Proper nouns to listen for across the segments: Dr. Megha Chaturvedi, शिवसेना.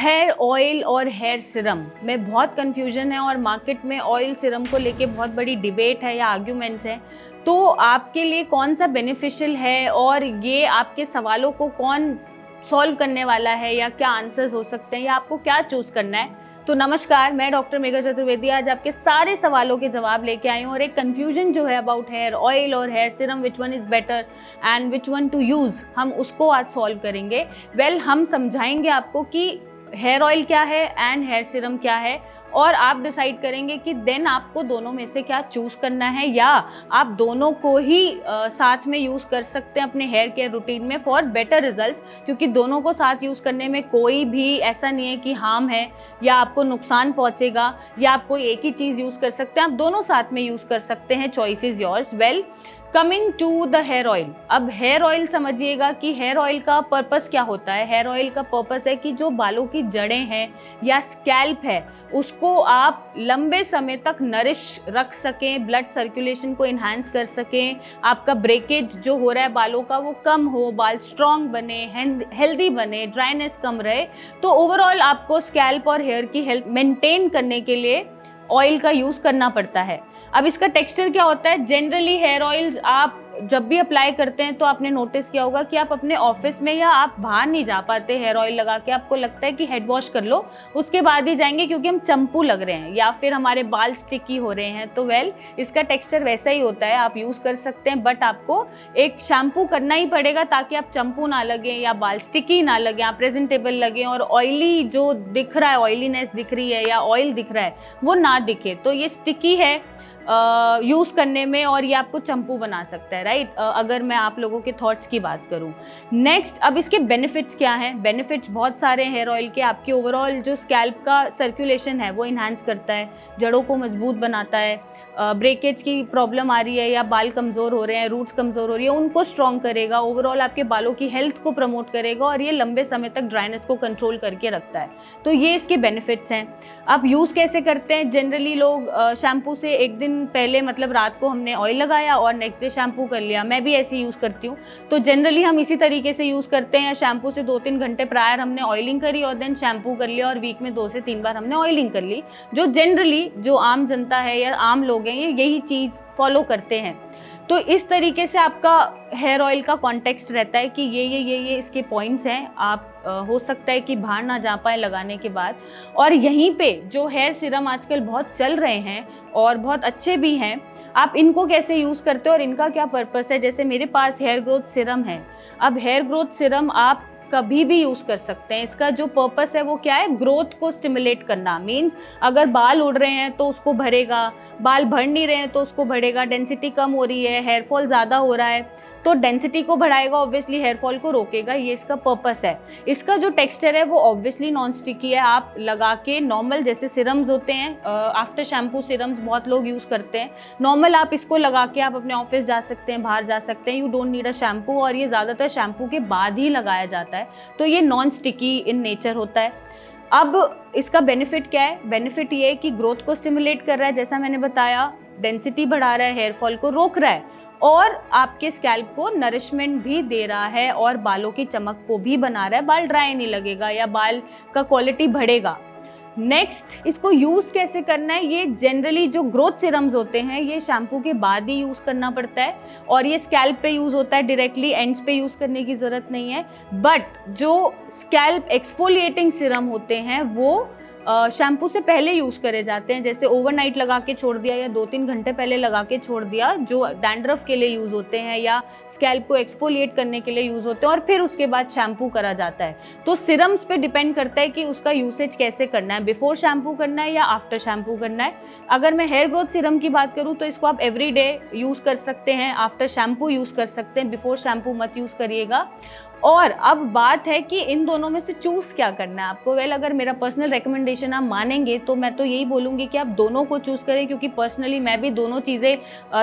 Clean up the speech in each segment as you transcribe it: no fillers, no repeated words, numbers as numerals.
Hair oil और hair serum में बहुत कन्फ्यूजन है और मार्केट में ऑयल सिरम को लेके बहुत बड़ी डिबेट है या आर्ग्यूमेंट्स हैं। तो आपके लिए कौन सा बेनिफिशियल है और ये आपके सवालों को कौन सॉल्व करने वाला है या क्या आंसर्स हो सकते हैं या आपको क्या चूज़ करना है। तो नमस्कार, मैं डॉक्टर मेघा चतुर्वेदी आज आपके सारे सवालों के जवाब लेके आई हूँ। और एक कन्फ्यूजन जो है अबाउट हेयर ऑयल और hair serum, which one is better and which one to use, हम उसको आज सॉल्व करेंगे। हम समझाएंगे आपको कि हेयर ऑयल क्या है एंड हेयर सिरम क्या है, और आप डिसाइड करेंगे कि देन आपको दोनों में से क्या चूज़ करना है या आप दोनों को ही साथ में यूज़ कर सकते हैं अपने हेयर केयर रूटीन में फॉर बेटर रिजल्ट्स। क्योंकि दोनों को साथ यूज़ करने में कोई भी ऐसा नहीं है कि हार्म है या आपको नुकसान पहुंचेगा या आप कोई एक ही चीज़ यूज़ कर सकते हैं, आप दोनों साथ में यूज़ कर सकते हैं। Choice is yours. Well, coming to the hair oil. अब हेयर ऑयल समझिएगा कि हेयर ऑयल का पर्पस क्या होता है। हेयर ऑयल का पर्पस है कि जो बालों की जड़ें हैं या स्कैल्प है उसको आप लंबे समय तक नरिश रख सकें, ब्लड सर्कुलेशन को इन्हांस कर सकें, आपका ब्रेकेज जो हो रहा है बालों का वो कम हो, बाल स्ट्रॉन्ग बने, हेल्दी बने, ड्राइनेस कम रहे। तो ओवरऑल आपको स्कैल्प और हेयर की हेल्थ मेंटेन करने के लिए ऑयल का यूज़ करना पड़ता है। अब इसका टेक्सचर क्या होता है। जनरली हेयर ऑयल्स आप जब भी अप्लाई करते हैं तो आपने नोटिस किया होगा कि आप अपने ऑफिस में या आप बाहर नहीं जा पाते हेयर ऑयल लगा के। आपको लगता है कि हेड वॉश कर लो उसके बाद ही जाएंगे क्योंकि हम चंपू लग रहे हैं या फिर हमारे बाल स्टिकी हो रहे हैं। तो इसका टेक्सचर वैसा ही होता है, आप यूज़ कर सकते हैं बट आपको एक शैम्पू करना ही पड़ेगा ताकि आप चंपू ना लगें या बाल स्टिकी ना लगें, आप प्रेजेंटेबल लगें और ऑयली जो दिख रहा है, ऑयलीनेस दिख रही है या ऑयल दिख रहा है वो ना दिखे। तो ये स्टिकी है यूज़ करने में और ये आपको चंपू बना सकता है, राइट। अगर मैं आप लोगों के थॉट्स की बात करूं। नेक्स्ट, अब इसके बेनिफिट्स क्या हैं। बेनिफिट्स बहुत सारे हेयर ऑयल के। आपके ओवरऑल जो स्कैल्प का सर्कुलेशन है वो इन्हांस करता है, जड़ों को मजबूत बनाता है, ब्रेकेज की प्रॉब्लम आ रही है या बाल कमज़ोर हो रहे हैं, रूट्स कमज़ोर हो रही है, उनको स्ट्रॉन्ग करेगा। ओवरऑल आपके बालों की हेल्थ को प्रमोट करेगा और ये लंबे समय तक ड्राइनेस को कंट्रोल करके रखता है। तो ये इसके बेनिफिट्स हैं। आप यूज़ कैसे करते हैं। जनरली लोग शैम्पू से एक दिन पहले, मतलब रात को हमने ऑयल लगाया और नेक्स्ट डे शैम्पू कर लिया। मैं भी ऐसे यूज़ करती हूँ। तो जनरली हम इसी तरीके से यूज़ करते हैं। शैम्पू से 2-3 घंटे प्रायर हमने ऑयलिंग करी और देन शैम्पू कर लिया और वीक में 2 से 3 बार हमने ऑयलिंग कर ली। जो जनरली जो आम जनता है या आम लोग हैं यही चीज़ फॉलो करते हैं। तो इस तरीके से आपका हेयर ऑयल का कॉन्टेक्स्ट रहता है कि ये ये ये ये इसके पॉइंट्स हैं। आप हो सकता है कि बाहर ना जा पाए लगाने के बाद। और यहीं पे जो हेयर सिरम आजकल बहुत चल रहे हैं और बहुत अच्छे भी हैं, आप इनको कैसे यूज़ करते हो और इनका क्या पर्पस है। जैसे मेरे पास हेयर ग्रोथ सिरम है। अब हेयर ग्रोथ सिरम आप कभी भी यूज़ कर सकते हैं। इसका जो पर्पस है वो क्या है, ग्रोथ को स्टिमुलेट करना। मीन्स अगर बाल उड़ रहे हैं तो उसको भरेगा, बाल भर नहीं रहे हैं तो उसको बढ़ेगा। डेंसिटी कम हो रही है, हेयर फॉल ज़्यादा हो रहा है तो डेंसिटी को बढ़ाएगा, ऑब्वियसली हेयर फॉल को रोकेगा। ये इसका पर्पस है। इसका जो टेक्सचर है वो ऑब्वियसली नॉन स्टिकी है। आप लगा के नॉर्मल जैसे सिरम्स होते हैं, आफ्टर शैम्पू सिरम्स बहुत लोग यूज़ करते हैं, नॉर्मल आप इसको लगा के आप अपने ऑफिस जा सकते हैं, बाहर जा सकते हैं। You don't need a shampoo और ये ज़्यादातर शैम्पू के बाद ही लगाया जाता है। तो ये नॉन स्टिकी इन नेचर होता है। अब इसका बेनिफिट क्या है। बेनिफिट ये है कि ग्रोथ को स्टिमुलेट कर रहा है, जैसा मैंने बताया, डेंसिटी बढ़ा रहा है, हेयर फॉल को रोक रहा है और आपके स्कैल्प को नरिशमेंट भी दे रहा है और बालों की चमक को भी बना रहा है। बाल ड्राई नहीं लगेगा या बाल का क्वालिटी बढ़ेगा। नेक्स्ट, इसको यूज़ कैसे करना है। ये जनरली जो ग्रोथ सिरम्स होते हैं ये शैम्पू के बाद ही यूज़ करना पड़ता है और ये स्कैल्प पे यूज़ होता है, डायरेक्टली एंड्स पे यूज़ करने की ज़रूरत नहीं है। बट जो स्कैल्प एक्सफोलिएटिंग सिरम होते हैं वो शैम्पू से पहले यूज़ करे जाते हैं। जैसे ओवरनाइट लगा के छोड़ दिया या 2-3 घंटे पहले लगा के छोड़ दिया, जो डैंड्रफ के लिए यूज़ होते हैं या स्कैल्प को एक्सफोलिएट करने के लिए यूज़ होते हैं, और फिर उसके बाद शैम्पू करा जाता है। तो सिरम्स पे डिपेंड करता है कि उसका यूसेज कैसे करना है, बिफोर शैम्पू करना है या आफ्टर शैम्पू करना है। अगर मैं हेयर ग्रोथ सिरम की बात करूँ तो इसको आप एवरी डे यूज़ कर सकते हैं, आफ्टर शैम्पू यूज़ कर सकते हैं, बिफोर शैम्पू मत यूज़ करिएगा। और अब बात है कि इन दोनों में से चूज़ क्या करना है आपको। अगर मेरा पर्सनल रेकमेंडेशन आप मानेंगे तो मैं तो यही बोलूँगी कि आप दोनों को चूज़ करें, क्योंकि पर्सनली मैं भी दोनों चीज़ें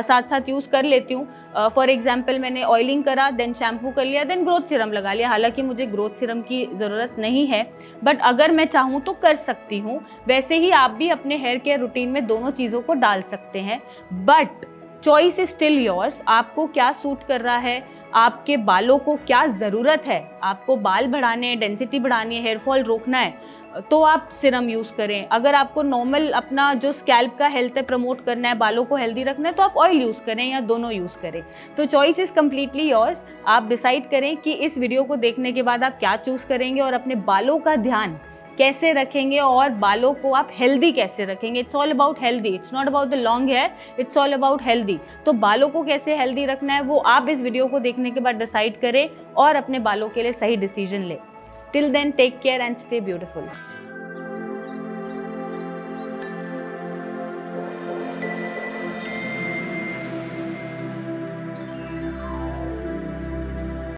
साथ साथ यूज़ कर लेती हूँ। फॉर एग्जांपल, मैंने ऑयलिंग करा, देन शैम्पू कर लिया, देन ग्रोथ सिरम लगा लिया। हालांकि मुझे ग्रोथ सिरम की ज़रूरत नहीं है बट अगर मैं चाहूँ तो कर सकती हूँ। वैसे ही आप भी अपने हेयर केयर रूटीन में दोनों चीज़ों को डाल सकते हैं। But choice is still yours. आपको क्या सूट कर रहा है, आपके बालों को क्या ज़रूरत है, आपको बाल बढ़ाने हैं, डेंसिटी बढ़ानी है, हेयर फॉल रोकना है तो आप सीरम यूज़ करें। अगर आपको नॉर्मल अपना जो स्कैल्प का हेल्थ है प्रमोट करना है, बालों को हेल्दी रखना है तो आप ऑयल यूज़ करें या दोनों यूज़ करें। तो चॉइस इज़ कम्प्लीटली योर्स। आप डिसाइड करें कि इस वीडियो को देखने के बाद आप क्या चूज़ करेंगे और अपने बालों का ध्यान कैसे रखेंगे और बालों को आप हेल्दी कैसे रखेंगे। It's all about healthy, it's not about the long hair, it's all about healthy. तो बालों को कैसे हेल्दी रखना है वो आप इस वीडियो को देखने के बाद डिसाइड करें और अपने बालों के लिए सही डिसीजन लें। Till then take care and stay beautiful.